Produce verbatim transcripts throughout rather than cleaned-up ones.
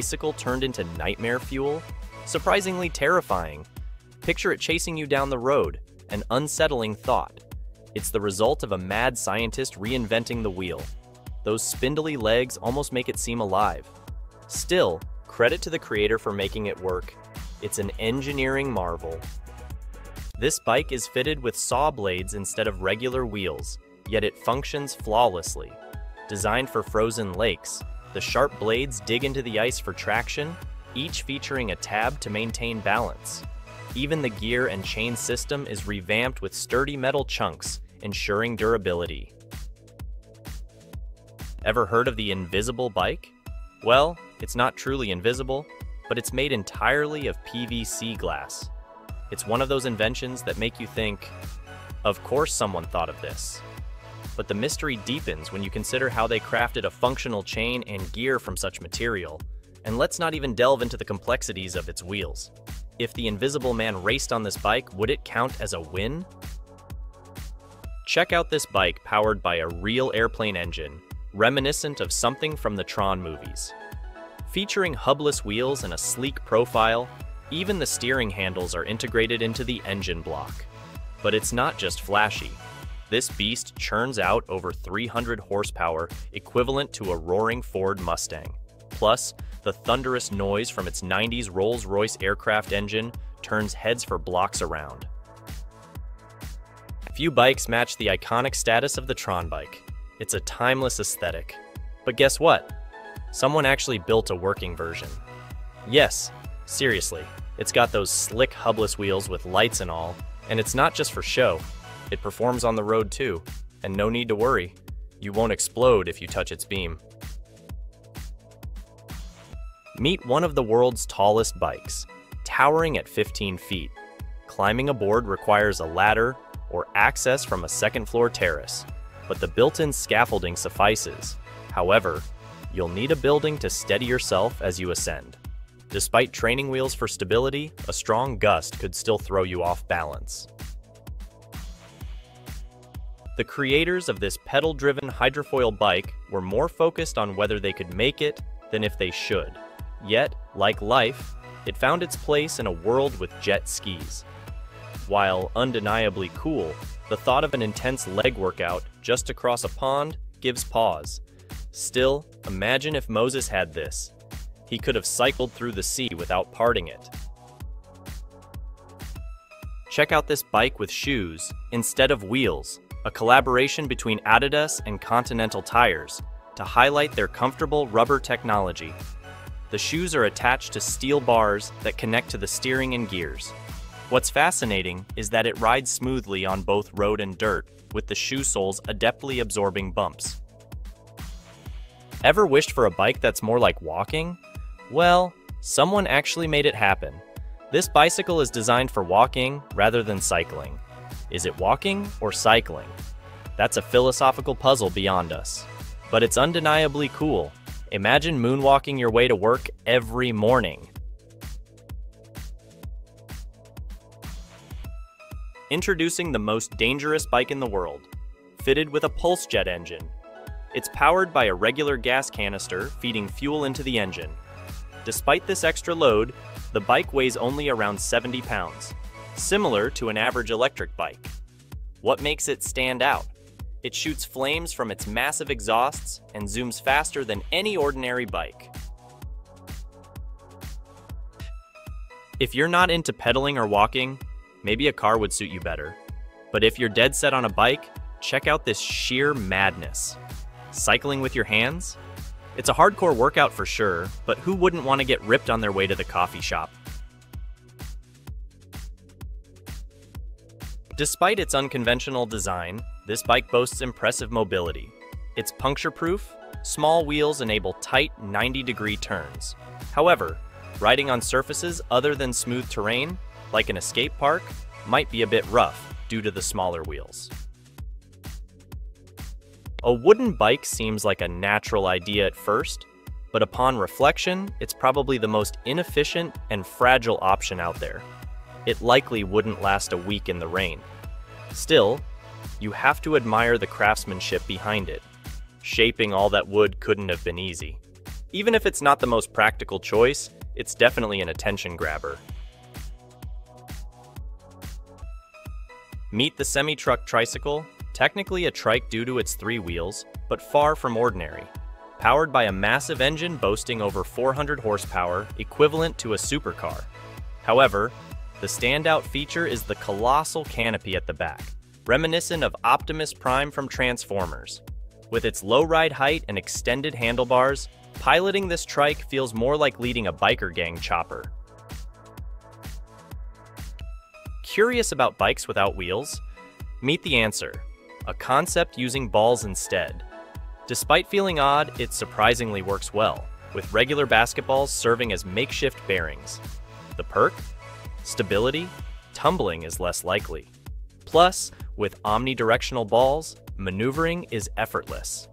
bicycle turned into nightmare fuel? Surprisingly terrifying. Picture it chasing you down the road, an unsettling thought. It's the result of a mad scientist reinventing the wheel. Those spindly legs almost make it seem alive. Still, credit to the creator for making it work. It's an engineering marvel. This bike is fitted with saw blades instead of regular wheels, yet it functions flawlessly. Designed for frozen lakes, the sharp blades dig into the ice for traction, each featuring a tab to maintain balance. Even the gear and chain system is revamped with sturdy metal chunks, ensuring durability. Ever heard of the invisible bike? Well, it's not truly invisible, but it's made entirely of P V C glass. It's one of those inventions that make you think, of course someone thought of this. But the mystery deepens when you consider how they crafted a functional chain and gear from such material. And let's not even delve into the complexities of its wheels. If the Invisible Man raced on this bike, would it count as a win? Check out this bike powered by a real airplane engine, reminiscent of something from the Tron movies. Featuring hubless wheels and a sleek profile, even the steering handles are integrated into the engine block. But it's not just flashy. This beast churns out over three hundred horsepower, equivalent to a roaring Ford Mustang. Plus, the thunderous noise from its nineties Rolls-Royce aircraft engine turns heads for blocks around. Few bikes match the iconic status of the Tron bike. It's a timeless aesthetic. But guess what? Someone actually built a working version. Yes, seriously, it's got those slick hubless wheels with lights and all, and it's not just for show. It performs on the road too, and no need to worry. You won't explode if you touch its beam. Meet one of the world's tallest bikes, towering at fifteen feet. Climbing aboard requires a ladder or access from a second floor terrace, but the built-in scaffolding suffices. However, you'll need a building to steady yourself as you ascend. Despite training wheels for stability, a strong gust could still throw you off balance. The creators of this pedal-driven hydrofoil bike were more focused on whether they could make it than if they should. Yet, like life, it found its place in a world with jet skis. While undeniably cool, the thought of an intense leg workout just across a pond gives pause. Still, imagine if Moses had this. He could have cycled through the sea without parting it. Check out this bike with shoes instead of wheels. A collaboration between Adidas and Continental tires to highlight their comfortable rubber technology. The shoes are attached to steel bars that connect to the steering and gears. What's fascinating is that it rides smoothly on both road and dirt, with the shoe soles adeptly absorbing bumps. Ever wished for a bike that's more like walking? Well, someone actually made it happen. This bicycle is designed for walking rather than cycling. Is it walking or cycling? That's a philosophical puzzle beyond us. But it's undeniably cool. Imagine moonwalking your way to work every morning. Introducing the most dangerous bike in the world, fitted with a pulse jet engine. It's powered by a regular gas canister feeding fuel into the engine. Despite this extra load, the bike weighs only around seventy pounds. Similar to an average electric bike. What makes it stand out? It shoots flames from its massive exhausts and zooms faster than any ordinary bike. If you're not into pedaling or walking, maybe a car would suit you better. But if you're dead set on a bike, check out this sheer madness. Cycling with your hands? It's a hardcore workout for sure, but who wouldn't want to get ripped on their way to the coffee shop? Despite its unconventional design, this bike boasts impressive mobility. It's puncture-proof, small wheels enable tight ninety-degree turns. However, riding on surfaces other than smooth terrain, like an skate park, might be a bit rough due to the smaller wheels. A wooden bike seems like a natural idea at first, but upon reflection, it's probably the most inefficient and fragile option out there. It likely wouldn't last a week in the rain. Still, you have to admire the craftsmanship behind it. Shaping all that wood couldn't have been easy. Even if it's not the most practical choice, it's definitely an attention grabber. Meet the semi-truck tricycle, technically a trike due to its three wheels, but far from ordinary. Powered by a massive engine boasting over four hundred horsepower, equivalent to a supercar. However, the standout feature is the colossal canopy at the back, reminiscent of Optimus Prime from Transformers. With its low ride height and extended handlebars, piloting this trike feels more like leading a biker gang chopper. Curious about bikes without wheels? Meet the Answer, a concept using balls instead. Despite feeling odd, it surprisingly works well, with regular basketballs serving as makeshift bearings. The perk? Stability? Tumbling is less likely. Plus, with omnidirectional balls, maneuvering is effortless.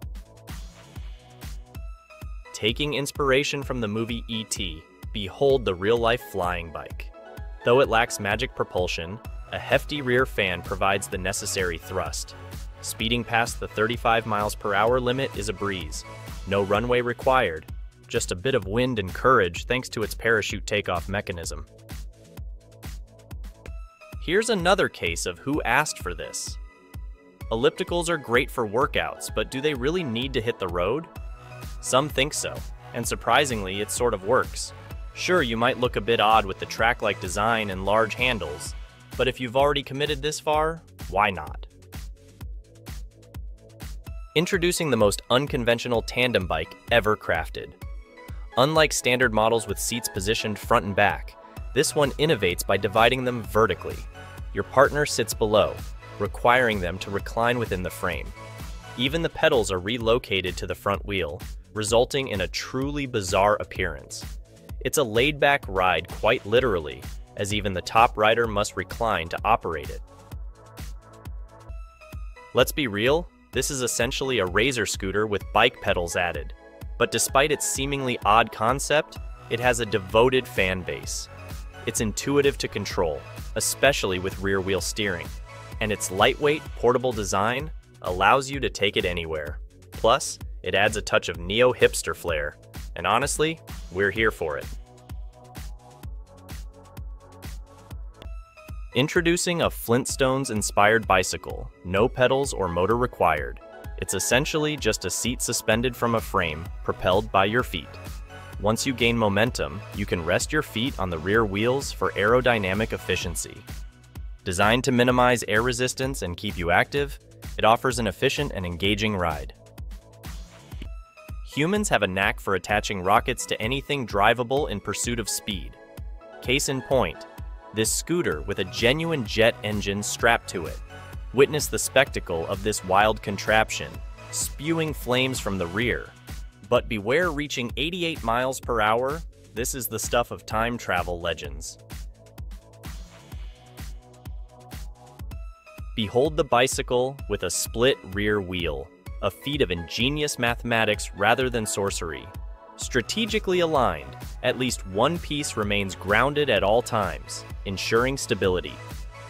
Taking inspiration from the movie E T, behold the real-life flying bike. Though it lacks magic propulsion, a hefty rear fan provides the necessary thrust. Speeding past the thirty-five miles per hour limit is a breeze. No runway required, just a bit of wind and courage thanks to its parachute takeoff mechanism. Here's another case of who asked for this. Ellipticals are great for workouts, but do they really need to hit the road? Some think so, and surprisingly, it sort of works. Sure, you might look a bit odd with the track-like design and large handles, but if you've already committed this far, why not? Introducing the most unconventional tandem bike ever crafted. Unlike standard models with seats positioned front and back, this one innovates by dividing them vertically. Your partner sits below, requiring them to recline within the frame. Even the pedals are relocated to the front wheel, resulting in a truly bizarre appearance. It's a laid-back ride quite literally, as even the top rider must recline to operate it. Let's be real, this is essentially a razor scooter with bike pedals added. But despite its seemingly odd concept, it has a devoted fan base. It's intuitive to control, especially with rear-wheel steering. And its lightweight, portable design allows you to take it anywhere. Plus, it adds a touch of neo-hipster flair. And honestly, we're here for it. Introducing a Flintstones-inspired bicycle, no pedals or motor required. It's essentially just a seat suspended from a frame, propelled by your feet. Once you gain momentum, you can rest your feet on the rear wheels for aerodynamic efficiency. Designed to minimize air resistance and keep you active, it offers an efficient and engaging ride. Humans have a knack for attaching rockets to anything drivable in pursuit of speed. Case in point, this scooter with a genuine jet engine strapped to it. Witness the spectacle of this wild contraption, spewing flames from the rear. But beware reaching eighty-eight miles per hour, this is the stuff of time travel legends. Behold the bicycle with a split rear wheel. A feat of ingenious mathematics rather than sorcery. Strategically aligned, at least one piece remains grounded at all times, ensuring stability.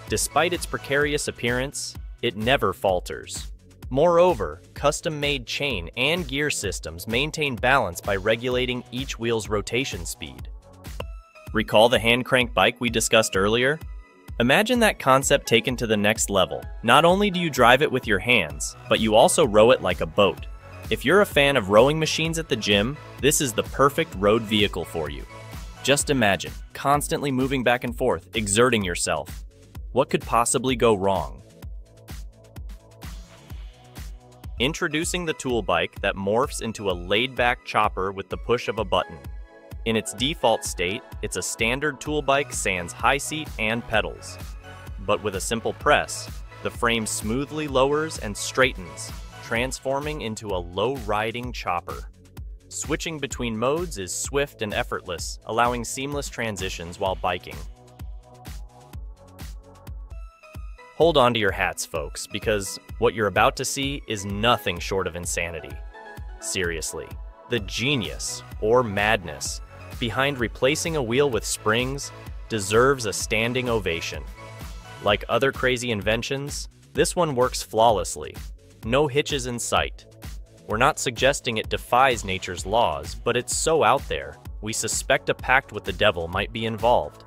Despite its precarious appearance, it never falters. Moreover, custom-made chain and gear systems maintain balance by regulating each wheel's rotation speed. Recall the hand crank bike we discussed earlier? Imagine that concept taken to the next level. Not only do you drive it with your hands, but you also row it like a boat. If you're a fan of rowing machines at the gym, this is the perfect road vehicle for you. Just imagine, constantly moving back and forth, exerting yourself. What could possibly go wrong? Introducing the tool bike that morphs into a laid-back chopper with the push of a button. In its default state, it's a standard tool bike sans high seat and pedals. But with a simple press, the frame smoothly lowers and straightens, transforming into a low-riding chopper. Switching between modes is swift and effortless, allowing seamless transitions while biking. Hold on to your hats, folks, because what you're about to see is nothing short of insanity. Seriously, the genius, or madness, behind replacing a wheel with springs deserves a standing ovation. Like other crazy inventions, this one works flawlessly. No hitches in sight. We're not suggesting it defies nature's laws, but it's so out there. We suspect a pact with the devil might be involved.